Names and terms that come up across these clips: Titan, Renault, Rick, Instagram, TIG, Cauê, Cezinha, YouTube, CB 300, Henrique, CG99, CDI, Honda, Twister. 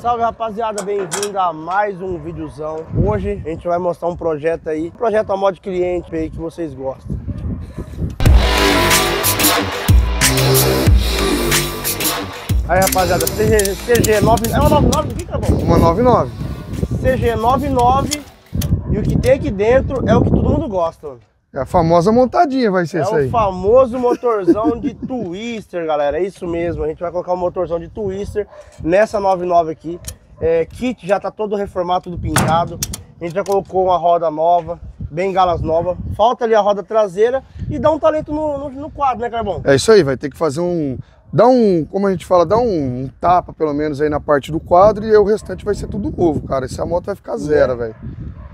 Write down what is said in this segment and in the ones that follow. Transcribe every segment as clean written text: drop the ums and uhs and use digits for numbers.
Salve, rapaziada, bem-vindo a mais um videozão. Hoje a gente vai mostrar um projeto aí, projeto a modo cliente aí que vocês gostam. Aí, rapaziada, CG99, é uma 99 aqui, tá bom? Uma 99. CG99, e o que tem aqui dentro é o que todo mundo gosta. É a famosa montadinha, vai ser isso aí. É o famoso motorzão de Twister, galera. É isso mesmo, a gente vai colocar o motorzão de Twister nessa 99 aqui. É, kit já tá todo reformado, tudo pintado. A gente já colocou uma roda nova, bengalas nova. Falta ali a roda traseira e dá um talento no quadro, né, Carbão? É isso aí, vai ter que fazer um... como a gente fala, dá um tapa pelo menos aí na parte do quadro e o restante vai ser tudo novo, cara. Essa moto vai ficar zero, velho.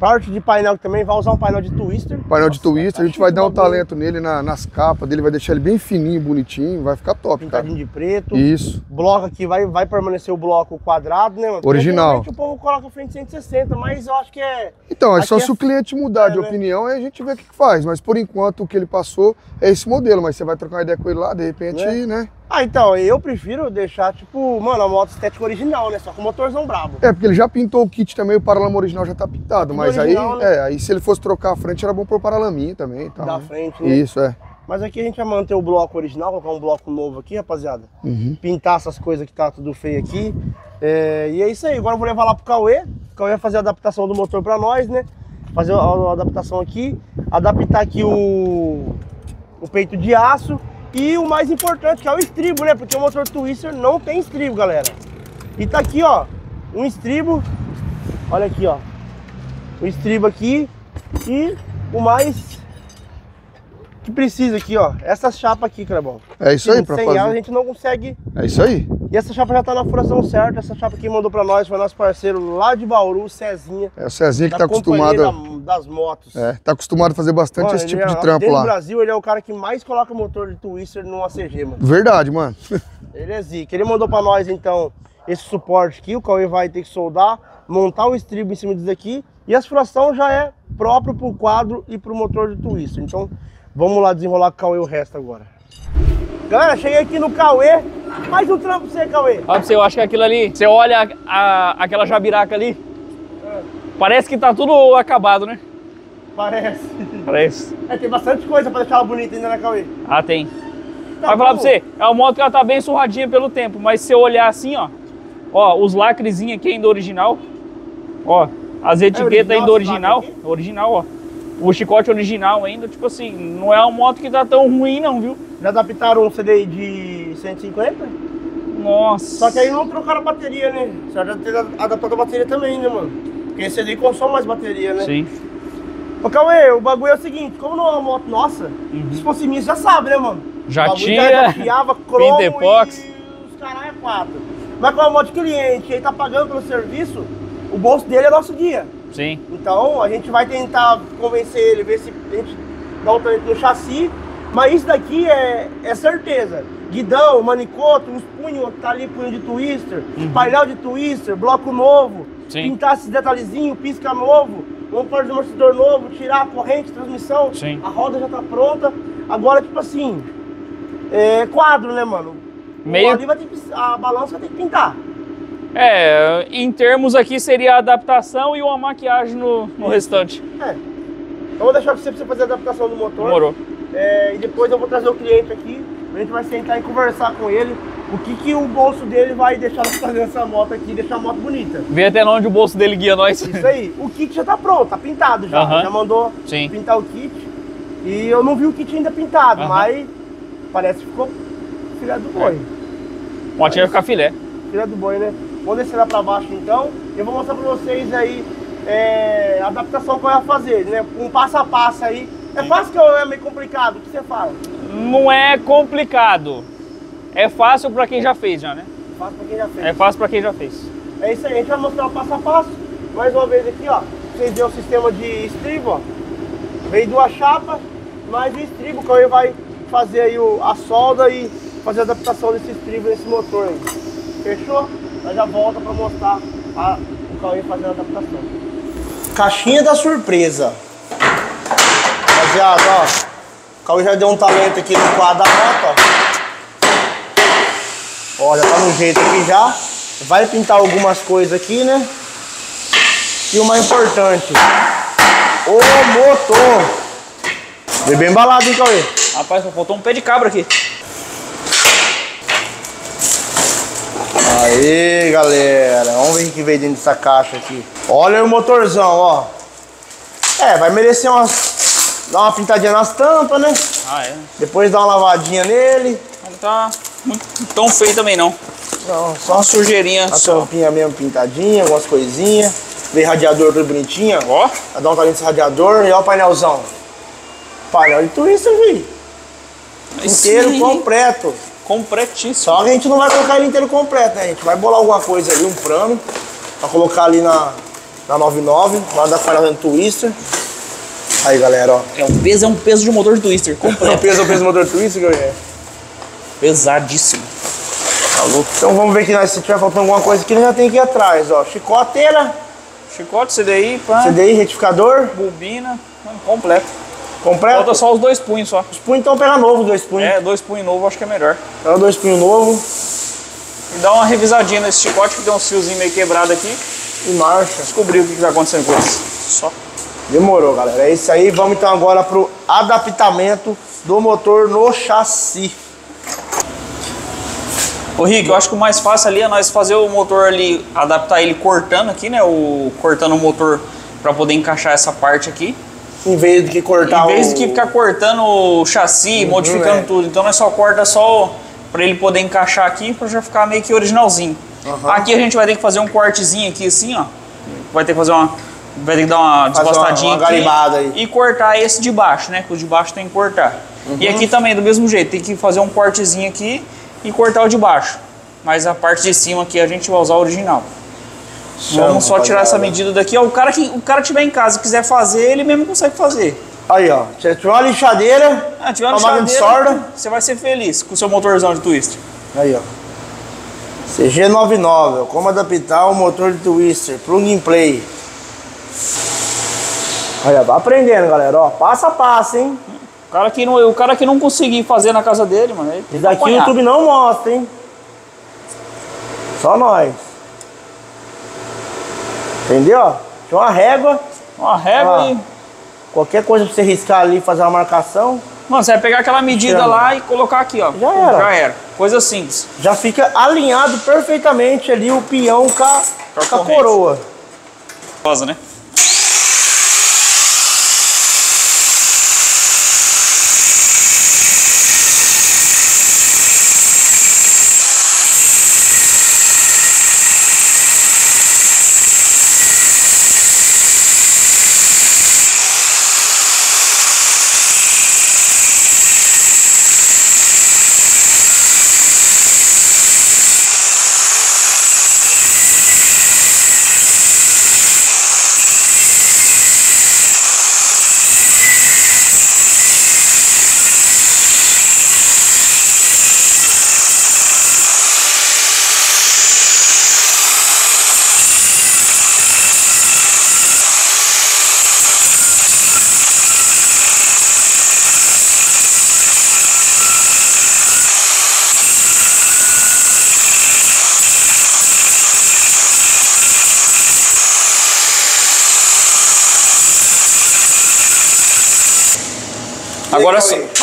Parte de painel também, vai usar um painel de Twister. Painel de Twister, a gente vai dar um talento nele, nas capas dele, vai deixar ele bem fininho, bonitinho, vai ficar top, cara. Pintadinho de preto. Isso. Bloco aqui, vai permanecer o bloco quadrado, né, mano? Original. O povo coloca frente 160, mas eu acho que é... Então, é só se o cliente mudar de opinião e a gente vê o que faz. Mas por enquanto o que ele passou é esse modelo, mas você vai trocar uma ideia com ele lá, de repente, né? Ah, então, eu prefiro deixar, tipo, mano, a moto estética original, né? Só com o motorzão brabo. É, porque ele já pintou o kit também, o paralama original já tá pintado, mas original, aí, né? Aí se ele fosse trocar a frente, era bom pro paralaminha também e tal. Da frente, né? Isso, é. Mas aqui a gente vai manter o bloco original, colocar um bloco novo aqui, rapaziada. Uhum. Pintar essas coisas que tá tudo feio aqui. É, e é isso aí, agora eu vou levar lá pro Cauê. O Cauê vai fazer a adaptação do motor pra nós, né? Fazer a adaptação aqui, adaptar aqui o peito de aço. E o mais importante, que é o estribo, né? Porque o motor Twister não tem estribo, galera. E tá aqui, ó, um estribo. Olha aqui, ó. O estribo aqui. E o mais que precisa aqui, ó. Essa chapa aqui, Carbão. É isso aí, pra fazer. Sem ela a gente não consegue. É isso aí. E essa chapa já tá na furação certa. Essa chapa que mandou pra nós foi nosso parceiro lá de Bauru, Cezinha. É, o Cezinha que tá acostumado... das motos. É, tá acostumado a fazer bastante esse tipo de trampo lá. No Brasil, ele é o cara que mais coloca motor de Twister numa CG, mano. Verdade, mano. Ele é zica. Ele mandou pra nós, então, esse suporte aqui. O Cauê vai ter que soldar, montar o estribo em cima disso aqui. E a furação já é próprio pro quadro e pro motor de Twister. Então, vamos lá desenrolar com o Cauê o resto agora. Galera, cheguei aqui no Cauê. Mais um trampo pra você, Cauê. Olha pra você, eu acho que aquilo ali, você olha aquela jabiraca ali, parece que tá tudo acabado, né? Parece. Parece. É, tem bastante coisa pra deixar ela bonita ainda, né, Cauê? Ah, tem. Tá, vai falar pra você, é uma moto que ela tá bem surradinha pelo tempo, mas se eu olhar assim, ó, os lacrezinhos aqui ainda original, ó, as etiquetas ainda original, ó, o chicote original ainda, tipo assim, não é uma moto que tá tão ruim não, viu? Já adaptaram um CDI de 150? Nossa. Só que aí não trocaram a bateria, né? Você já teve adaptado a bateria também, né, mano? Porque esse ali consome mais bateria, né? Sim. Ô, Cauê, o bagulho é o seguinte, como não é uma moto nossa, se fosse minha, já sabe, né, mano? Já tinha, criava cromo e os caralho é quatro. Mas com a moto de cliente, ele tá pagando pelo serviço, o bolso dele é nosso guia. Sim. Então, a gente vai tentar convencer ele, ver se a gente dá um talento no chassi, mas isso daqui é certeza. Guidão, manicoto, uns punhos, tá ali punho de Twister, painel de Twister, bloco novo. Sim. Pintar esses detalhezinhos, pisca novo, vamos pôr o amortecedor novo, tirar a corrente, transmissão. Sim. A roda já tá pronta. Agora, tipo assim, quadro, né, mano? Ali vai ter que, a balança vai ter que pintar. É, em termos aqui seria a adaptação e uma maquiagem no restante. É. Eu vou deixar você pra você fazer a adaptação do motor. Demorou. É, e depois eu vou trazer o cliente aqui, a gente vai sentar e conversar com ele. O que o bolso dele vai deixar fazer essa moto aqui e deixar a moto bonita. Vê até onde o bolso dele guia nós. Isso aí. O kit já tá pronto, tá pintado já. Já mandou pintar o kit. E eu não vi o kit ainda pintado, mas parece que ficou filé do boi. O motinho vai ficar filé. Filé do boi, né? Vou descer lá pra baixo então. Eu vou mostrar pra vocês aí a adaptação que eu ia fazer, né? Um passo a passo aí. É fácil ou é meio complicado? O que você fala? Não é complicado. É fácil pra quem já fez, já, né? Fácil pra quem já fez. É fácil pra quem já fez. É isso aí, a gente vai mostrar o passo a passo. Mais uma vez aqui, ó. Vocês viram o sistema de estribo, ó. Veio duas chapas, mais o estribo, que aí vai fazer aí a solda e fazer a adaptação desse estribo nesse motor aí. Fechou? Nós já volta pra mostrar o Cauê fazendo a adaptação. Caixinha da surpresa. Rapaziada, ó. O Cauê já deu um talento aqui no quadro da moto, ó. Ó, já tá no jeito aqui já. Vai pintar algumas coisas aqui, né? E o mais importante, o motor. Veio bem embalado, hein, Cauê? Rapaz, só faltou um pé de cabra aqui. Aê, galera. Vamos ver o que veio dentro dessa caixa aqui. Olha o motorzão, ó. É, vai merecer umas... Dar uma pintadinha nas tampas, né? Ah, é. Depois dar uma lavadinha nele. Não tá muito tão feio também, não. Não, só uma sujeirinha. A tampinha mesmo pintadinha, algumas coisinhas. Veio radiador tudo bonitinho. Ó. Dá um talento nesse radiador. E ó o painelzão. Painel de Twister, vi. Inteiro, sim. Completo. Completíssimo. Só que a gente não vai colocar ele inteiro completo, né? A gente vai bolar alguma coisa ali, um plano. Pra colocar ali na 99, lá da painel do Twister. Aí, galera, ó. É um peso de motor de Twister, completo. É um peso de motor de Twister, galera. Pesadíssimo. Então vamos ver que se tiver faltando alguma coisa aqui, já tem aqui atrás, ó. Chicoteira. Chicote, CDI, pá. CDI, retificador. Bobina. Completo. Completo? Falta só os dois punhos, só. Os punhos, então pega novo, dois punhos. É, dois punhos novos, acho que é melhor. Pega dois punhos novos. E dá uma revisadinha nesse chicote, que deu uns fiozinhos meio quebrado aqui. E marcha. Descobriu o que tá acontecendo com isso. Só. Demorou, galera. É isso aí. Vamos então agora pro adaptamento do motor no chassi. Ô Rick, eu acho que o mais fácil ali é nós fazer o motor ali, adaptar ele cortando aqui, né? Cortando o motor para poder encaixar essa parte aqui. Em vez de que cortar o... Em vez de que ficar cortando o chassi, modificando tudo. Então nós só corta só para ele poder encaixar aqui, para já ficar meio que originalzinho. Uhum. Aqui a gente vai ter que fazer um cortezinho aqui assim, ó. Vai ter que fazer vai ter que dar uma desbastadinha aqui. Aí. E cortar esse de baixo, né? Que o de baixo tem que cortar. Uhum. E aqui também, do mesmo jeito, tem que fazer um cortezinho aqui e cortar o de baixo, mas a parte de cima aqui a gente vai usar o original. Vamos só tirar essa medida daqui. Ó, o cara que tiver em casa e quiser fazer, ele mesmo consegue fazer. Aí, ó, se tiver uma lixadeira, uma sorda, você vai ser feliz com o seu motorzão de Twister. Aí, ó, CG99, como adaptar o motor de Twister, plug and play. Olha, vai aprendendo, galera, ó, passo a passo, hein? O cara que não conseguir fazer na casa dele, mano, ele tem que acompanhar. Daqui o YouTube não mostra, hein? Só nós. Entendeu? Tinha uma régua. Uma régua e... Qualquer coisa pra você riscar ali, fazer uma marcação. Mano, você vai pegar aquela medida lá e colocar aqui, ó. Já era. Já era. Coisa simples. Já fica alinhado perfeitamente ali o peão com a coroa. Rosa, né?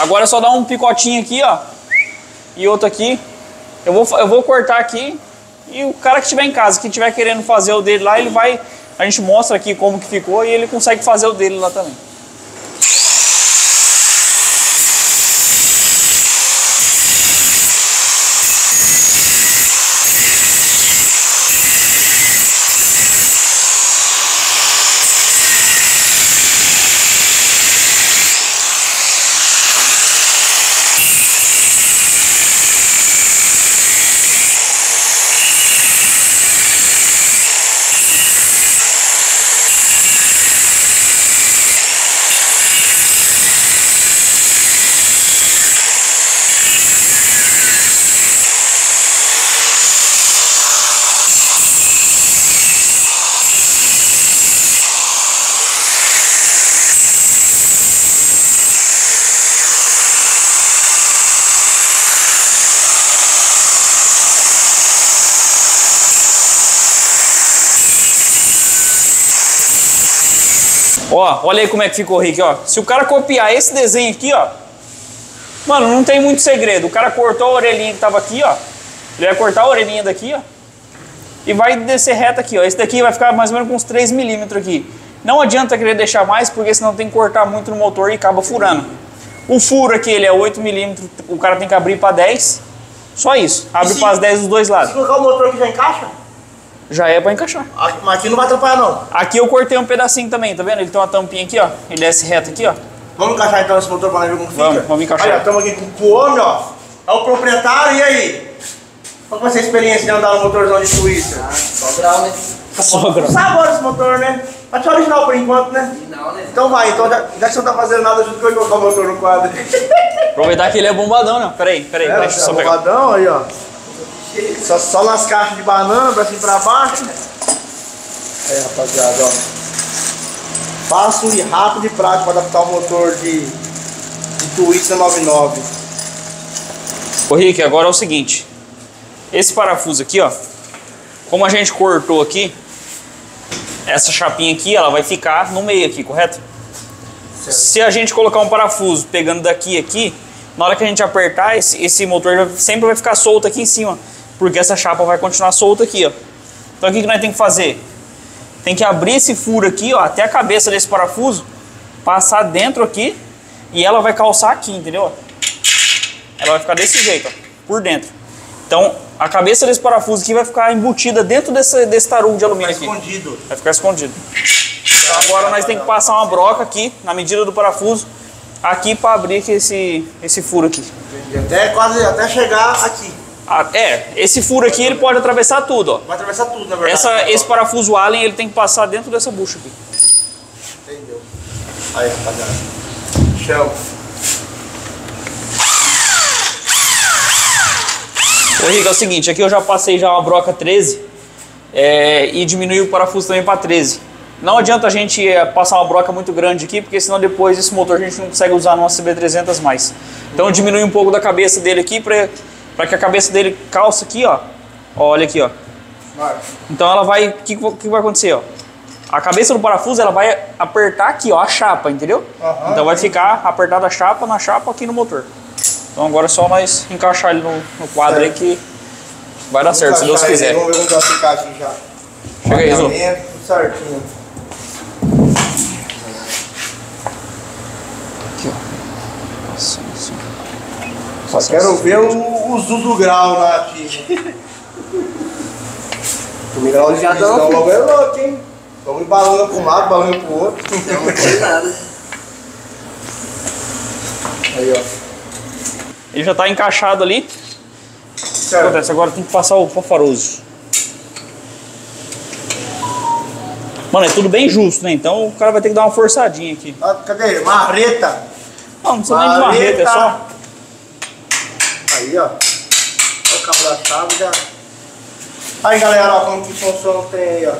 Agora é só dar um picotinho aqui, ó. E outro aqui. Eu vou cortar aqui. E o cara que estiver em casa, que estiver querendo fazer o dele lá, ele vai... A gente mostra aqui como que ficou e ele consegue fazer o dele lá também. Ó, olha aí como é que ficou, Rick, ó. Se o cara copiar esse desenho aqui, ó, mano, não tem muito segredo. O cara cortou a orelhinha que tava aqui, ó. Ele vai cortar a orelhinha daqui, ó, e vai descer reto aqui, ó. Esse daqui vai ficar mais ou menos com uns 3 mm aqui. Não adianta querer deixar mais, porque senão tem que cortar muito no motor e acaba furando. O furo aqui, ele é 8 mm, o cara tem que abrir para 10. Só isso. Abre para as 10 dos dois lados. Se colocar o motor aqui, já encaixa? Já é para encaixar. Mas aqui não vai atrapalhar, não. Aqui eu cortei um pedacinho também, tá vendo? Ele tem uma tampinha aqui, ó. Ele desce reto aqui, ó. Vamos encaixar então esse motor para ver como fica? Vamos encaixar. Olha, estamos aqui com o homem, ó. É o proprietário, e aí? Qual vai ser a experiência de andar no motorzão de Twister? Ah, só grau, né? Só grau. Sabor esse motor, né? Mas é original por enquanto, né? Original, né? Então vai, então já que você não tá fazendo nada, ajuda que eu vou colocar o motor no quadro. Aproveitar que ele é bombadão, né? Peraí, é, deixa eu só pegar. Bombadão, aí, ó. Só nas caixas de banana, pra cima e pra baixo. Aí, rapaziada, ó. Fácil e rápido e prático pra adaptar o motor de Twister 99. Ô, Rick, agora é o seguinte. Esse parafuso aqui, ó, como a gente cortou aqui, essa chapinha aqui, ela vai ficar no meio aqui, correto? Certo. Se a gente colocar um parafuso pegando daqui e aqui, na hora que a gente apertar, esse motor sempre vai ficar solto aqui em cima, porque essa chapa vai continuar solta aqui, ó. Então o que nós temos que fazer? Tem que abrir esse furo aqui, ó, até a cabeça desse parafuso, passar dentro aqui, e ela vai calçar aqui, entendeu? Ela vai ficar desse jeito, ó, por dentro. Então, a cabeça desse parafuso aqui vai ficar embutida dentro desse tarugo de alumínio aqui. Escondido. Vai ficar escondido. Então, agora nós temos que passar uma broca aqui, na medida do parafuso, aqui para abrir esse furo aqui. Até chegar aqui. Esse furo aqui ele pode atravessar tudo, ó. Vai atravessar tudo, na verdade. Esse parafuso Allen, ele tem que passar dentro dessa bucha aqui. Entendeu. Aí, rapaziada. Shelf. Ô, Henrique, é o seguinte, aqui eu já passei já uma broca 13 e diminui o parafuso também para 13. Não adianta a gente passar uma broca muito grande aqui, porque senão depois esse motor a gente não consegue usar numa CB 300 mais. Então diminui um pouco da cabeça dele aqui, para que a cabeça dele calça aqui, ó. Olha aqui, ó. Então ela vai, o que vai acontecer, ó? A cabeça do parafuso, ela vai apertar aqui, ó, a chapa, entendeu? Uhum. Então vai ficar apertada a chapa, na chapa aqui no motor. Então agora é só nós encaixar ele no quadro aí que vai dar certo, se Deus quiser. Vamos ver como vai ficar aqui já. Chega aí, Zô. Certinho. Aqui, ó. Nossa. Só quero ver o uso do grau lá aqui. O grau já dá logo é louco, hein? Vamos embalando para um lado, balando para o outro. Não tem nada. Aí, ó. Ele já está encaixado ali. O que acontece? Agora tem que passar o fanfaroso. Mano, é tudo bem justo, né? Então o cara vai ter que dar uma forçadinha aqui. Cadê ele? Marreta! Não precisa nem de marreta, é só. Aí, ó. Olha o cabo da chave já. Aí, galera, ó, como que funciona tem aí, ó.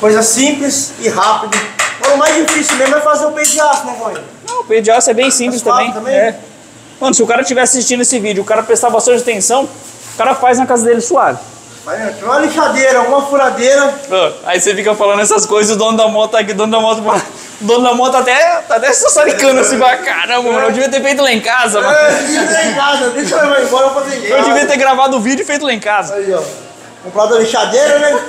Coisa simples e rápida. O mais difícil mesmo é fazer o peito de aço, né, Cauê? Não, o peito de aço é bem simples também. É. Mano, se o cara estiver assistindo esse vídeo, o cara prestar bastante atenção, o cara faz na casa dele suave. Vai, tem uma lixadeira, uma furadeira. Aí você fica falando essas coisas, o dono da moto tá aqui, o dono da moto até sassaricando assim, vai, caramba, mano, eu devia ter feito lá em casa, mano. Eu devia ter feito em casa, deixa eu ir embora, eu vou fazer em casa. Eu devia ter gravado o vídeo e feito lá em casa. Aí, ó, comprado a lixadeira, né?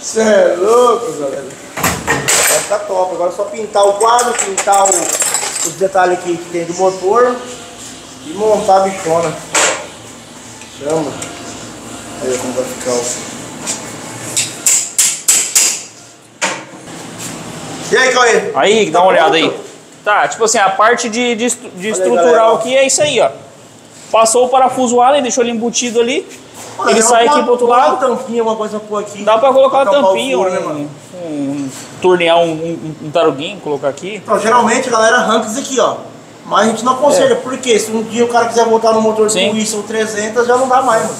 Você é louco, galera. Vai ficar top, agora é só pintar o quadro, pintar os detalhes aqui que tem do motor. E montar a bichona. Chama. Aí como vai ficar o... E aí, Cauê? Aí, dá uma olhada aí. Tá, tipo assim, a parte de estrutural aqui é isso aí, ó. Passou o parafuso Allen, deixou ele embutido ali. Ele sai aqui pro outro lado. Dá uma tampinha, uma coisa por aqui. Dá pra colocar uma tampinha, né, mano? Tornear um taruguinho, colocar aqui. Então, geralmente a galera arranca isso aqui, ó. Mas a gente não aconselha, porque se um dia o cara quiser voltar no motor com isso ou 300, já não dá mais, mano.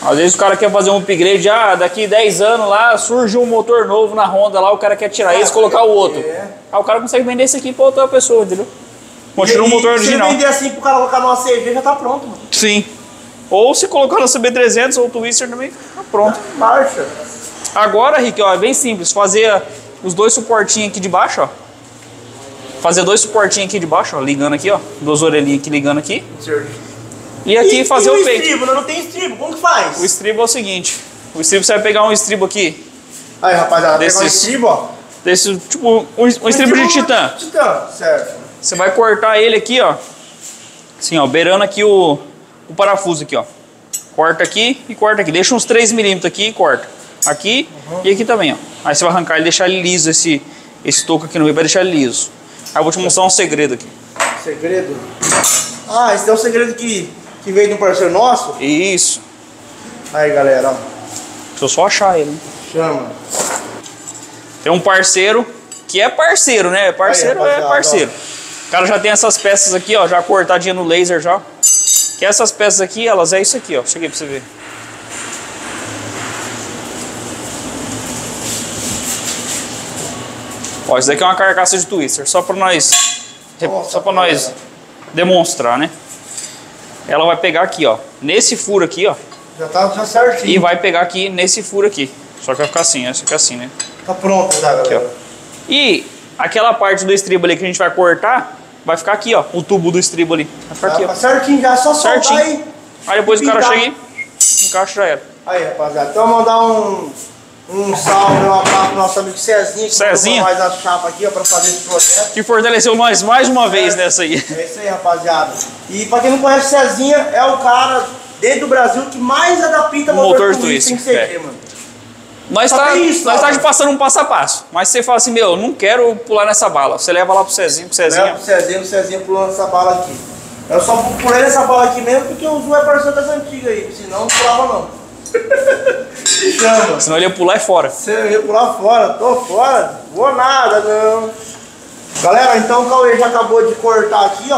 Às vezes o cara quer fazer um upgrade, já daqui 10 anos lá, surge um motor novo na Honda lá, o cara quer tirar esse e colocar o outro. Aí o cara consegue vender esse aqui pra outra pessoa, entendeu? Continua o motor original. Se vender assim pro cara colocar numa CG, já tá pronto, mano. Sim. Ou se colocar na CB 300 ou Twister também, tá pronto. Marcha. Agora, Rick, ó, é bem simples, fazer os dois suportinhos aqui de baixo, ó. fazer dois suportinhos aqui de baixo, ó, ligando aqui, ó. Duas orelhinhas aqui ligando aqui. Certo. E aqui fazer o peito. Estribo, não tem estribo, como que faz? O estribo é o seguinte: o estribo você vai pegar um estribo aqui. Aí, rapaziada, vai pegar um estribo, ó. Desse, tipo, um estribo de Titan. Titan, certo. Você vai cortar ele aqui, ó. Assim, ó, beirando aqui o parafuso aqui, ó. Corta aqui e corta aqui. Deixa uns 3 mm aqui e corta. Aqui e aqui também, ó. Aí você vai arrancar e deixar ele liso, esse toco aqui no meio, pra deixar ele liso. Aí eu vou te mostrar um segredo aqui. Segredo? Ah, esse é um segredo que veio de um parceiro nosso? Isso. Aí, galera, ó. Deixa eu só achar ele. Chama. Tem um parceiro que é parceiro, né? Parceiro aí, é parceiro. O cara já tem essas peças aqui, ó, já cortadinha no laser já. Que essas peças aqui, elas é isso aqui, ó. Cheguei pra você ver. Ó, isso daqui é uma carcaça de Twister, só pra nós, nossa, só pra nós demonstrar, né? Ela vai pegar aqui, ó, nesse furo aqui, ó. Já tá certinho. E vai pegar aqui nesse furo aqui. Só que vai ficar assim, essa aqui assim, né? Tá pronto, tá, galera? Aqui, e aquela parte do estribo ali que a gente vai cortar, vai ficar aqui, ó. O tubo do estribo ali. Vai ficar aqui, ó. Certinho, já só soltar aí. Aí depois o cara chega e encaixa e já era. Aí, rapaziada, então mandar um salve, um abraço pro nosso amigo Cezinha, que Cezinha mais a chapa aqui, ó, pra fazer esse projeto. Que fortaleceu nós mais uma vez nessa aí. É isso aí, rapaziada. E pra quem não conhece, Cezinha é o cara, dentro do Brasil, que mais adapta motor Twister. Tem que ser, mano. Nós tá te passando um passo a passo, mas você fala assim, meu, eu não quero pular nessa bala. Você leva lá pro Cezinho, Leva pro Cezinho pulando essa bala aqui. Eu só pulei nessa bala aqui mesmo porque o Zú é parceiro das antigas aí, senão não pulava não. Chama. Senão ele ia pular fora. Se eu ia pular fora, tô fora, vou nada não. Galera, então o Cauê já acabou de cortar aqui, ó.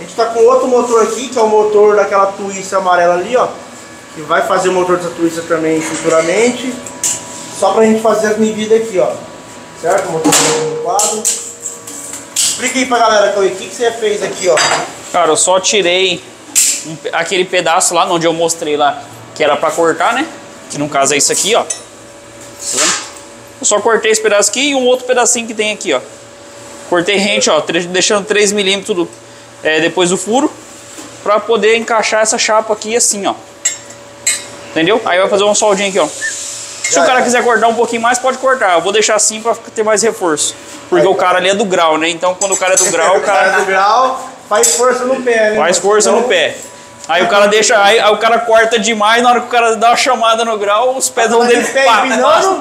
A gente tá com outro motor aqui, que é o motor daquela Twister amarela ali, ó. Que vai fazer o motor dessa Twister também futuramente. Só pra gente fazer as medidas aqui, ó. Certo? Vou botar no quadro. Explica aí pra galera, Cauê, o que você fez aqui, ó. Cara, eu só tirei aquele pedaço lá, onde eu mostrei lá, que era pra cortar, né? Que no caso é isso aqui, ó. Tá vendo? Eu só cortei esse pedaço aqui e um outro pedacinho que tem aqui, ó. Cortei rente, ó, deixando 3 mm depois do furo, pra poder encaixar essa chapa aqui assim, ó. Entendeu? Aí vai fazer um soldinho aqui, ó. Se o cara quiser cortar um pouquinho mais, pode cortar. Eu vou deixar assim pra ter mais reforço. Porque o cara ali é do grau, né? Então quando o cara é do grau, o cara... é do grau, faz força no pé, né? Faz força no pé. Aí o cara deixa... Aí o cara corta demais, na hora que o cara dá uma chamada no grau, os pezão dele passa.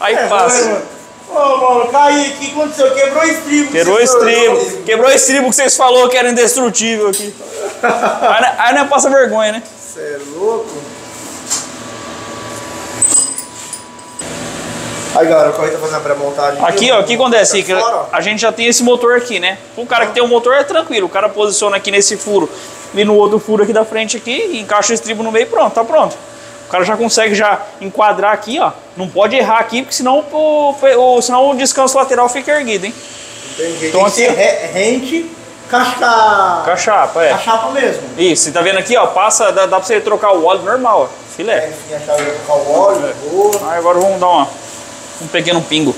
Aí passa. Ô, mano, caiu aqui, aconteceu? Quebrou o estribo. Quebrou o estribo. Quebrou o estribo que vocês falaram que era indestrutível aqui. Aí não passa vergonha, né? Você é louco? Aí, galera, o Cauê tá fazendo a pré-montagem. Aqui, ó, o que acontece? A gente já tem esse motor aqui, né? O cara que tem um motor é tranquilo. O cara posiciona aqui nesse furo e no outro furo aqui da frente aqui, encaixa o estribo no meio e pronto, tá pronto. O cara já consegue já enquadrar aqui, ó. Não pode errar aqui, porque senão senão o descanso lateral fica erguido, hein? Entendi. Então aqui rente a chapa, é. A chapa mesmo. Isso, você tá vendo aqui, ó, passa, dá pra você trocar o óleo normal, ó. Filé. É, enfim, a chave vai trocar o óleo, boa. Aí agora vamos dar um pequeno pingo.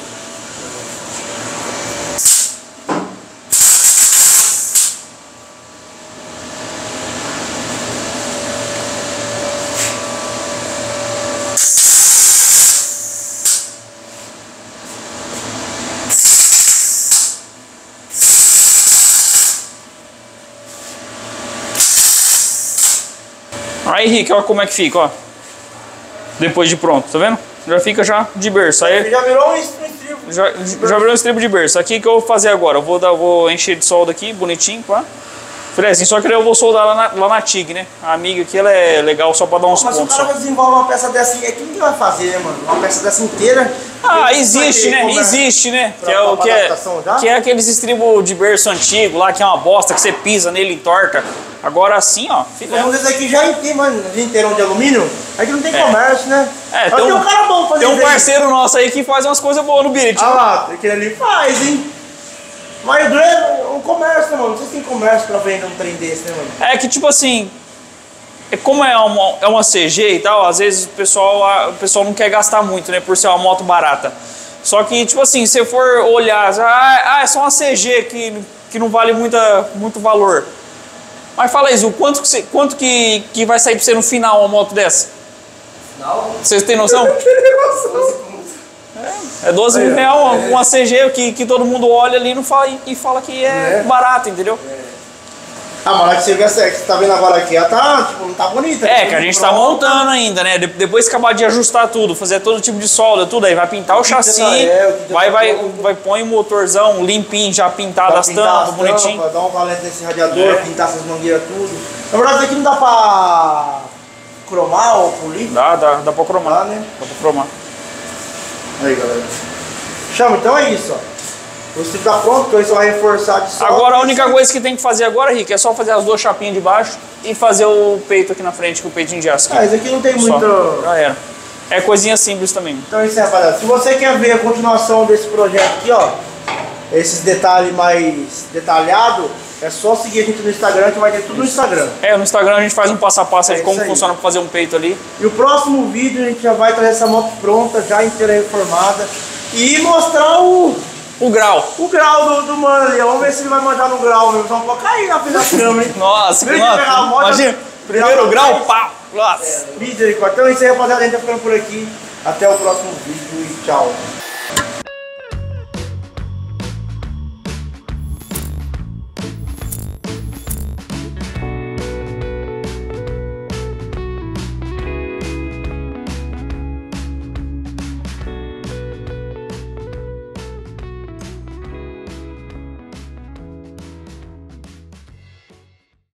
Aí, Rick, olha como é que fica, ó. Depois de pronto, tá vendo? Já fica de berço. Aí, já virou um estribo. Já virou um estribo de berço. Aqui que eu vou fazer agora. Eu vou encher de solda aqui, bonitinho, pá. Assim, só que eu vou soldar lá na TIG, né? A amiga aqui, ela é legal só pra dar uns pontos. Mas o cara desenvolve uma peça dessa aí, quem que vai fazer, né, mano? Uma peça dessa inteira. Ah, existe, né? Existe, né? Que é aqueles estribos de berço antigo lá, que é uma bosta, que você pisa nele e torta. Agora assim, ó. Mas esse aqui já tem, mano, inteirão de alumínio. Aqui não tem comércio, né? É, tem um cara bom fazendo. Tem um parceiro nosso aí que faz umas coisas boas no Birite. Ah lá, aquele ali faz, hein? Mas o comércio, mano, não sei se tem comércio pra vender um trem desse, né, mano? É que tipo assim, como é uma CG e tal, às vezes o pessoal não quer gastar muito, né, por ser uma moto barata. Só que, tipo assim, se você for olhar, é só uma CG que não vale muito valor. Mas fala aí, Zú, quanto que vai sair pra você no final uma moto dessa? Não. Vocês têm noção? É 12 mil reais, uma CG que todo mundo olha ali e fala que é barato, entendeu? A mala que você tá vendo agora aqui, ela tá, tipo, não tá bonita. É, que a gente tá montando ainda, né? Depois que acabar de ajustar tudo, fazer todo tipo de solda, tudo aí, vai pintar o chassi, vai põe o motorzão limpinho, já pintado as tampas, bonitinho. Vai dar uma valeta nesse radiador, pintar essas mangueiras tudo. Na verdade, isso aqui não dá pra cromar ou polir? Dá pra cromar. Dá, né? Dá pra cromar. Aí, galera. Chama, então é isso, ó. Você tá pronto, então isso vai reforçar de solda. Agora a única coisa que tem que fazer agora, Rick, é só fazer as duas chapinhas de baixo e fazer o peito aqui na frente, com o peitinho de aço. Ah, isso aqui não tem muito... Já era. É coisinha simples também. Então isso é, rapaziada. Se você quer ver a continuação desse projeto aqui, ó, esses detalhes mais detalhados, é só seguir a gente no Instagram, que vai ter tudo no Instagram. É, no Instagram a gente faz um passo a passo de como funciona pra fazer um peito ali. E o próximo vídeo a gente já vai trazer essa moto pronta, já inteira reformada, e mostrar o grau. O grau do mano ali. Vamos ver se ele vai mandar no grau mesmo. Só pra cair na frente da câmera, hein? Nossa, que moto, imagina. Primeiro grau, pá. Nossa. Então é isso aí, rapaziada. A gente tá ficando por aqui. Até o próximo vídeo e tchau.